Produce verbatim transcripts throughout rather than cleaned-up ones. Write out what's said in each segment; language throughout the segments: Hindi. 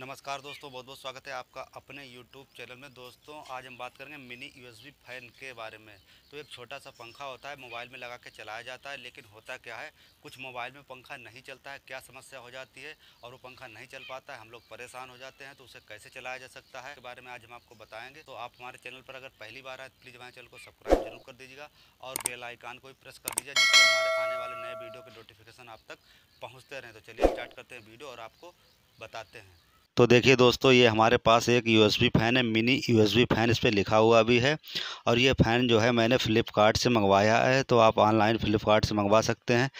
नमस्कार दोस्तों, बहुत बहुत स्वागत है आपका अपने YouTube चैनल में। दोस्तों आज हम बात करेंगे मिनी यूएसबी फ़ैन के बारे में। तो एक छोटा सा पंखा होता है, मोबाइल में लगा के चलाया जाता है, लेकिन होता क्या है, कुछ मोबाइल में पंखा नहीं चलता है, क्या समस्या हो जाती है और वो पंखा नहीं चल पाता है, हम लोग परेशान हो जाते हैं। तो उसे कैसे चलाया जा सकता है के बारे में आज हम आपको बताएँगे। तो आप हमारे चैनल पर अगर पहली बार आए प्लीज़ हमारे चैनल को सब्सक्राइब जरूर कर दीजिएगा और बेल आइकान को भी प्रेस कर दीजिए, जिससे हमारे आने वाले नए वीडियो के नोटिफिकेशन आप तक पहुँचते रहें। तो चलिए स्टार्ट करते हैं वीडियो और आपको बताते हैं। तो देखिए दोस्तों, ये हमारे पास एक यूएसबी फ़ैन है, मिनी यूएसबी फ़ैन इस पर लिखा हुआ भी है। और ये फ़ैन जो है मैंने फ्लिपकार्ट से मंगवाया है, तो आप ऑनलाइन फ्लिपकार्ट से मंगवा सकते हैं।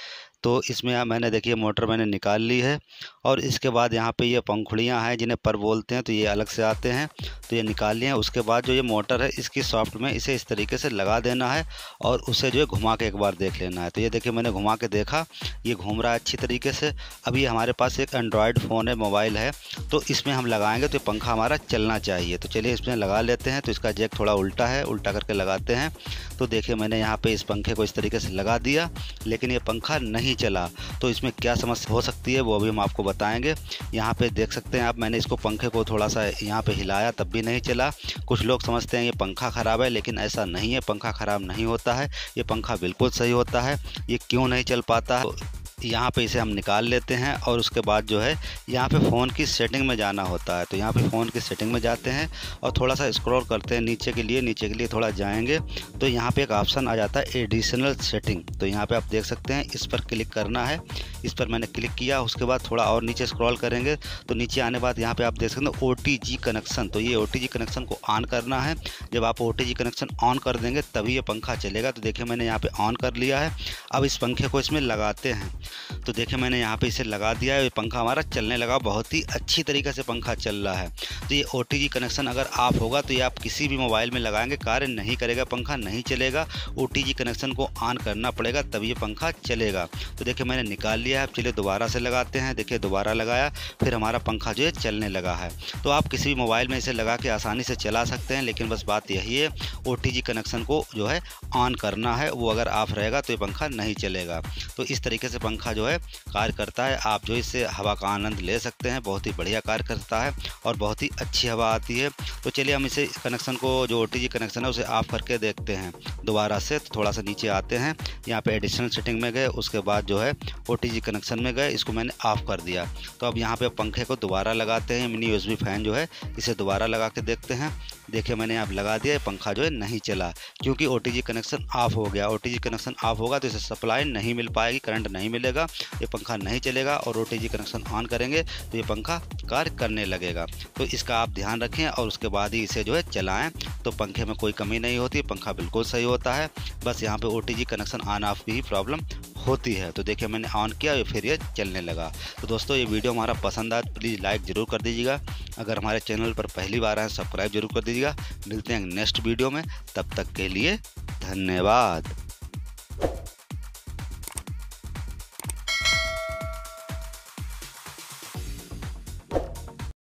तो इसमें मैंने देखिए मोटर मैंने निकाल ली है और इसके बाद यहाँ पे ये पंखुड़ियाँ हैं जिन्हें पर बोलते हैं, तो ये अलग से आते हैं, तो ये निकाल लिए हैं। उसके बाद जो ये मोटर है इसकी सॉफ्ट में इसे इस तरीके से लगा देना है और उसे जो है घुमा के एक बार देख लेना है। तो ये देखिए मैंने घुमा के देखा, ये घूम रहा है अच्छी तरीके से। अब ये हमारे पास एक एंड्रॉयड फ़ोन है, मोबाइल है, तो इसमें हम लगाएँगे तो ये पंखा हमारा चलना चाहिए। तो चलिए इसमें लगा लेते हैं। तो इसका जैक थोड़ा उल्टा है, उल्टा करके लगाते हैं। तो देखिए मैंने यहाँ पर इस पंखे को इस तरीके से लगा दिया, लेकिन ये पंखा नहीं चला। तो इसमें क्या समस्या हो सकती है वो अभी हम आपको बताएंगे। यहाँ पे देख सकते हैं आप, मैंने इसको पंखे को थोड़ा सा यहाँ पे हिलाया तब भी नहीं चला। कुछ लोग समझते हैं ये पंखा ख़राब है, लेकिन ऐसा नहीं है, पंखा ख़राब नहीं होता है, ये पंखा बिल्कुल सही होता है। ये क्यों नहीं चल पाता है, यहाँ पे इसे हम निकाल लेते हैं और उसके बाद जो है यहाँ पे फ़ोन की सेटिंग में जाना होता है। तो यहाँ पे फ़ोन की सेटिंग में जाते हैं और थोड़ा सा स्क्रॉल करते हैं नीचे के लिए, नीचे के लिए थोड़ा जाएंगे तो यहाँ पे एक ऑप्शन आ जाता है एडिशनल सेटिंग। तो यहाँ पे आप देख सकते हैं, इस पर क्लिक करना है। इस पर मैंने क्लिक किया, उसके बाद थोड़ा और नीचे स्क्रॉल करेंगे तो नीचे आने के बाद यहाँ पर आप देख सकते हैं ओटीजी कनेक्शन। तो ये ओटीजी कनेक्शन को ऑन करना है। जब आप ओटीजी कनेक्शन ऑन कर देंगे तभी ये पंखा चलेगा। तो देखिए मैंने यहाँ पर ऑन कर लिया है। अब इस पंखे को इसमें लगाते हैं। तो देखिए मैंने यहाँ पे इसे लगा दिया है, ये पंखा हमारा चलने लगा, बहुत ही अच्छी तरीके से पंखा चल रहा है। तो ये ओटीजी कनेक्शन अगर ऑफ होगा तो ये आप किसी भी मोबाइल में लगाएंगे कार्य नहीं करेगा, पंखा नहीं चलेगा। ओटीजी कनेक्शन को ऑन करना पड़ेगा तब ये पंखा चलेगा। तो देखिए मैंने निकाल लिया है। अब चलिए दोबारा से लगाते हैं। देखिए दोबारा लगाया, फिर हमारा पंखा जो है चलने लगा है। तो आप किसी भी मोबाइल में इसे लगा के आसानी से चला सकते हैं, लेकिन बस बात यही है ओटीजी कनेक्शन को जो है ऑन करना है, वो अगर ऑफ रहेगा तो ये पंखा नहीं चलेगा। तो इस तरीके से पंखा जो है कार्य करता है। आप जो इससे हवा का आनंद ले सकते हैं, बहुत ही बढ़िया कार्य करता है और बहुत ही अच्छी हवा आती है। तो चलिए हम इसे कनेक्शन को जो ओटीजी कनेक्शन है उसे ऑफ करके देखते हैं दोबारा से। तो थोड़ा सा नीचे आते हैं, यहाँ पे एडिशनल सेटिंग में गए, उसके बाद जो है ओटीजी कनेक्शन में गए, इसको मैंने ऑफ कर दिया। तो अब यहाँ पे पंखे को दोबारा लगाते हैं, मिनी यूएसबी फ़ैन जो है इसे दोबारा लगा के देखते हैं। देखिए मैंने यहाँ लगा दिया, पंखा जो है नहीं चला क्योंकि ओटीजी कनेक्शन ऑफ हो गया। ओटीजी कनेक्शन ऑफ होगा तो इसे सप्लाई नहीं मिल पाएगी, करंट नहीं मिलेगा, ये पंखा नहीं चलेगा। और ओटीजी कनेक्शन ऑन करेंगे तो ये पंखा कार्य करने लगेगा। तो इसका आप ध्यान रखें और उसके बाद ही इसे जो है चलाएं। तो पंखे में कोई कमी नहीं होती, पंखा बिल्कुल सही होता है, बस यहाँ पे ओटीजी कनेक्शन ऑन ऑफ की ही प्रॉब्लम होती है। तो देखिए मैंने ऑन किया और फिर ये चलने लगा। तो दोस्तों ये वीडियो हमारा पसंद आए प्लीज़ लाइक ज़रूर कर दीजिएगा। अगर हमारे चैनल पर पहली बार आए सब्सक्राइब जरूर कर दीजिएगा। मिलते हैं नेक्स्ट वीडियो में, तब तक के लिए धन्यवाद।